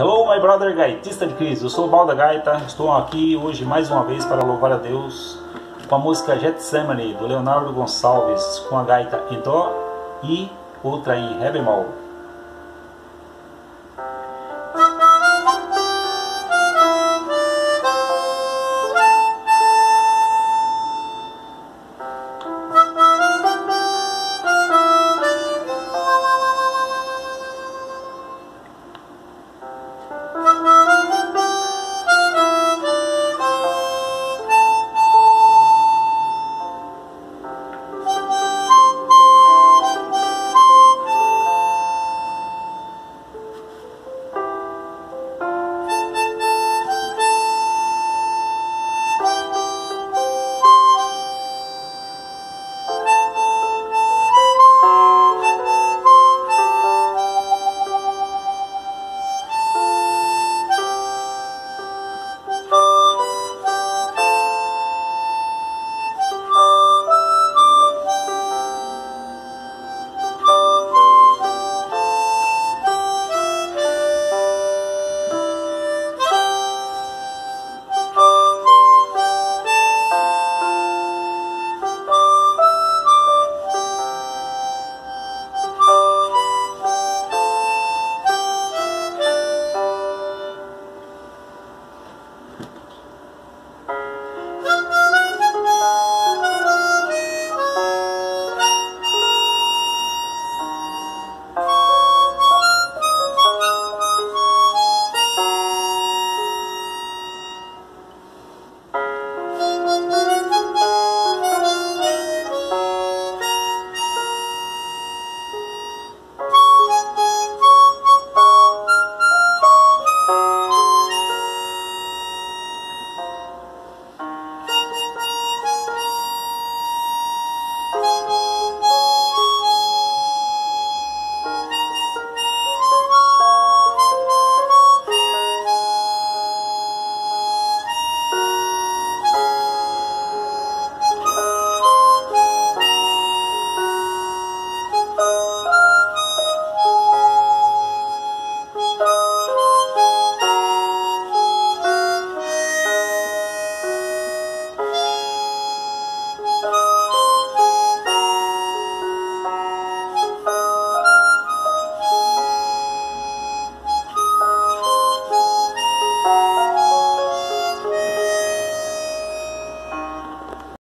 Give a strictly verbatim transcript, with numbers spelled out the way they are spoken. Hello, my brother gaitista de Cristo, eu sou o Balda Gaita, estou aqui hoje mais uma vez para louvar a Deus com a música Gethsemane, do Leonardo Gonçalves, com a gaita em dó e outra em ré bemol.